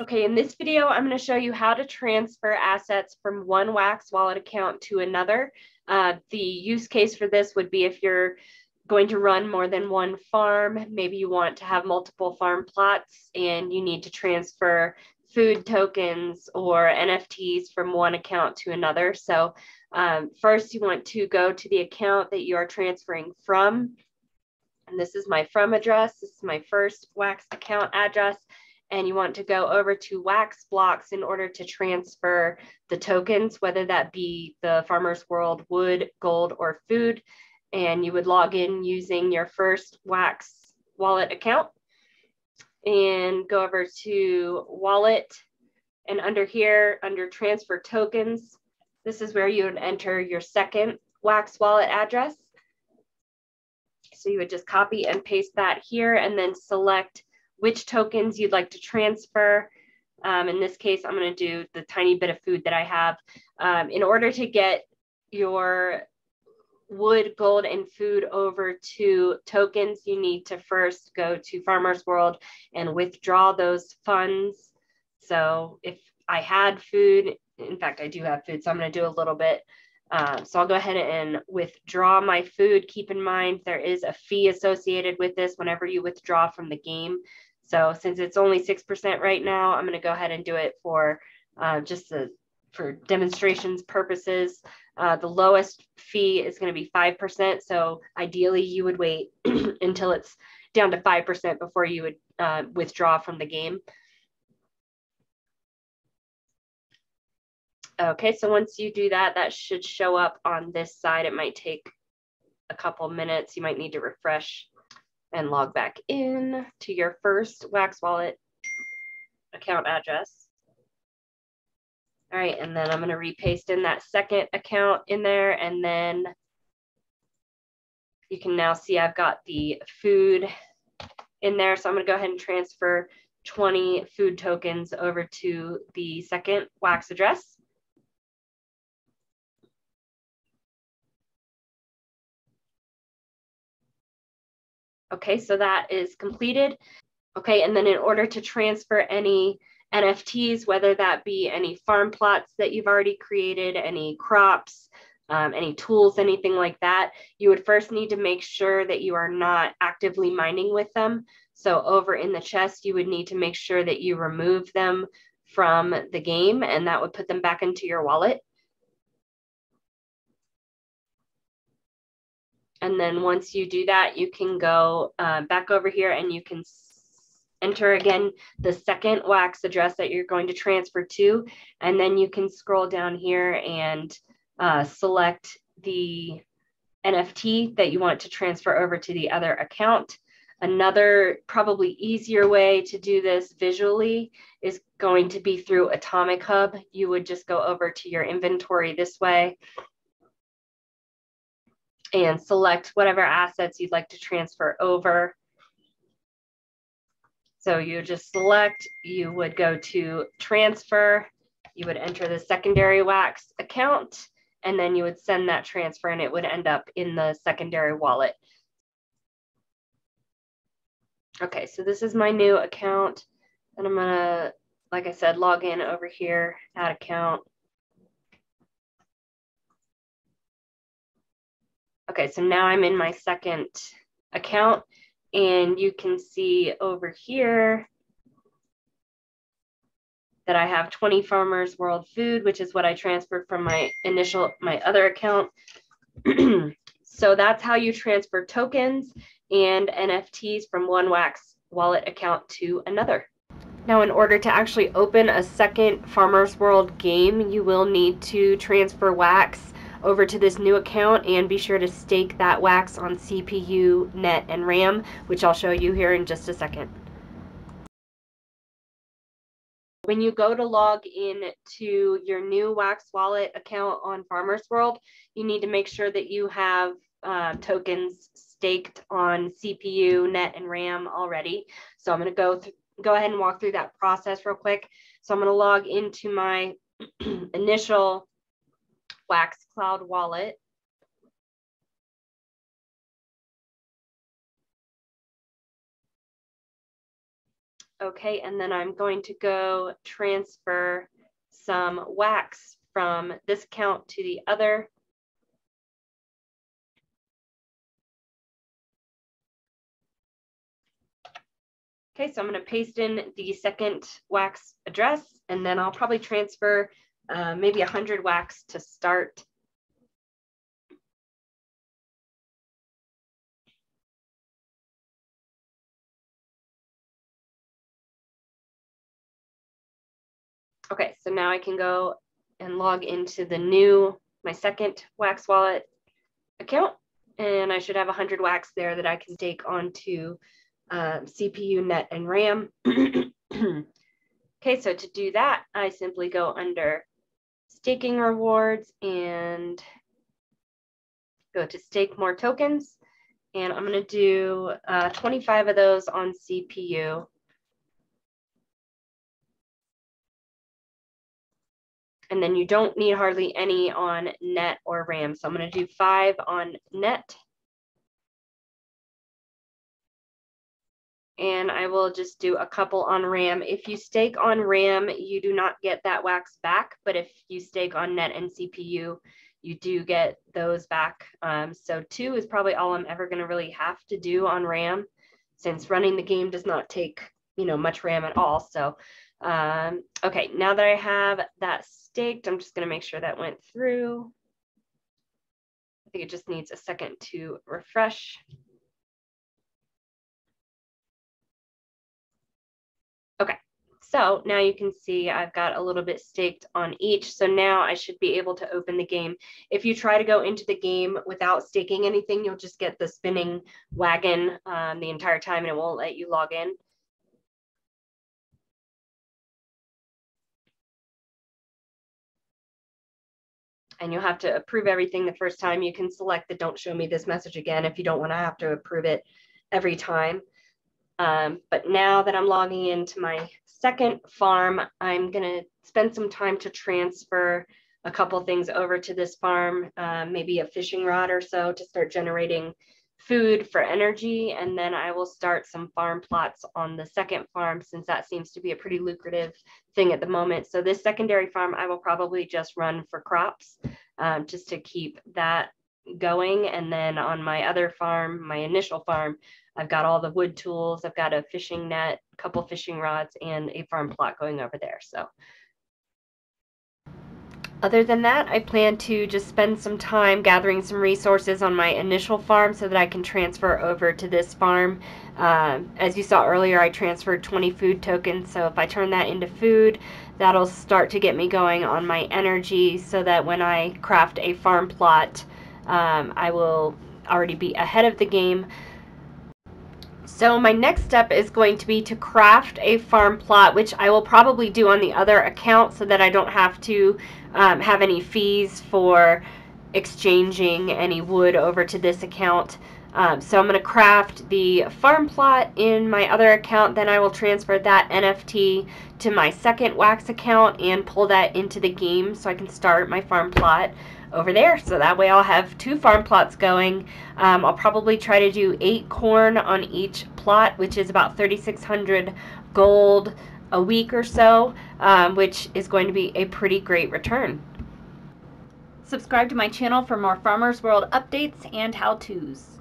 Okay, in this video, I'm going to show you how to transfer assets from one Wax Wallet account to another. The use case for this would be if you're going to run more than one farm, maybe you want to have multiple farm plots and you need to transfer food tokens or NFTs from one account to another. So first you want to go to the account that you are transferring from. And this is my from address. This is my first Wax account address. And you want to go over to Wax Bloks in order to transfer the tokens, whether that be the Farmer's World wood, gold, or food. And you would log in using your first Wax Wallet account and go over to Wallet. And under here, under Transfer Tokens, this is where you would enter your second Wax Wallet address. So you would just copy and paste that here and then select which tokens you'd like to transfer. In this case, I'm going to do the tiny bit of food that I have. In order to get your wood, gold, and food over to tokens, you need to first go to Farmer's World and withdraw those funds. So if I had food, in fact, I do have food, so I'm going to do a little bit. So I'll go ahead and withdraw my food. Keep in mind, there is a fee associated with this whenever you withdraw from the game. So since it's only 6% right now, I'm going to go ahead and do it for just for demonstrations purposes. The lowest fee is going to be 5%. So ideally, you would wait until it's down to 5% before you would withdraw from the game. Okay, so once you do that, that should show up on this side. It might take a couple minutes. You might need to refresh and log back in to your first Wax Wallet account address. All right, and then I'm going to repaste in that second account in there. And then you can now see I've got the food in there. So I'm going to go ahead and transfer 20 food tokens over to the second Wax address. Okay, so that is completed. Okay, and then in order to transfer any NFTs, whether that be any farm plots that you've already created, any crops, any tools, anything like that, you would first need to make sure that you are not actively mining with them. So over in the chest, you would need to make sure that you remove them from the game, and that would put them back into your wallet. And then once you do that, you can go back over here and you can enter again the second Wax address that you're going to transfer to. And then you can scroll down here and select the NFT that you want to transfer over to the other account. Another probably easier way to do this visually is going to be through Atomic Hub. You would just go over to your inventory this way and select whatever assets you'd like to transfer over. So you just select, you would go to transfer, you would enter the secondary Wax account, and then you would send that transfer and it would end up in the secondary wallet. Okay, so this is my new account and I'm gonna, like I said, log in over here, add account. Okay, so now I'm in my second account and you can see over here that I have 20 Farmer's World food, which is what I transferred from my other account. So that's how you transfer tokens and NFTs from one Wax Wallet account to another. Now, in order to actually open a second Farmer's World game, you will need to transfer Wax over to this new account and be sure to stake that Wax on CPU, net, and RAM, which I'll show you here in just a second. When you go to log in to your new Wax Wallet account on Farmer's World, you need to make sure that you have tokens staked on CPU, net, and RAM already. So I'm going to go ahead and walk through that process real quick. So I'm going to log into my initial Wax Cloud Wallet. Okay, and then I'm going to go transfer some wax from this account to the other. Okay, so I'm going to paste in the second wax address, and then I'll probably transfer maybe 100 wax to start. Okay, so now I can go and log into the new, my second Wax Wallet account, and I should have 100 wax there that I can take onto CPU, net, and RAM. Okay, so to do that, I simply go under staking rewards and go to stake more tokens, and I'm gonna do 25 of those on CPU. And then you don't need hardly any on net or RAM. So I'm going to do 5 on net. And I will just do a couple on RAM. If you stake on RAM, you do not get that wax back. But if you stake on net and CPU, you do get those back. So 2 is probably all I'm ever going to really have to do on RAM, since running the game does not take, you know, much RAM at all. So okay, now that I have that staked, I'm just going to make sure that went through. I think it just needs a second to refresh. Okay, so now you can see I've got a little bit staked on each. So now I should be able to open the game. If you try to go into the game without staking anything, you'll just get the spinning wagon the entire time, and it won't let you log in. And you'll have to approve everything the first time. You can select the don't show me this message again if you don't want to have to approve it every time. But now that I'm logging into my second farm, I'm going to spend some time to transfer a couple things over to this farm, maybe a fishing rod or so to start generating food for energy. And then I will start some farm plots on the second farm, since that seems to be a pretty lucrative thing at the moment. So this secondary farm, I will probably just run for crops just to keep that going. And then on my other farm, my initial farm, I've got all the wood tools. I've got a fishing net, a couple fishing rods, and a farm plot going over there. So other than that, I plan to just spend some time gathering some resources on my initial farm so that I can transfer over to this farm. As you saw earlier, I transferred 20 food tokens, so if I turn that into food, that'll start to get me going on my energy so that when I craft a farm plot, I will already be ahead of the game. So my next step is going to be to craft a farm plot, which I will probably do on the other account so that I don't have to have any fees for exchanging any wood over to this account. So I'm going to craft the farm plot in my other account, then I will transfer that NFT to my second Wax account and pull that into the game so I can start my farm plot over there. So that way I'll have 2 farm plots going. I'll probably try to do 8 corn on each plot, which is about 3,600 gold a week or so, which is going to be a pretty great return. Subscribe to my channel for more Farmer's World updates and how-tos.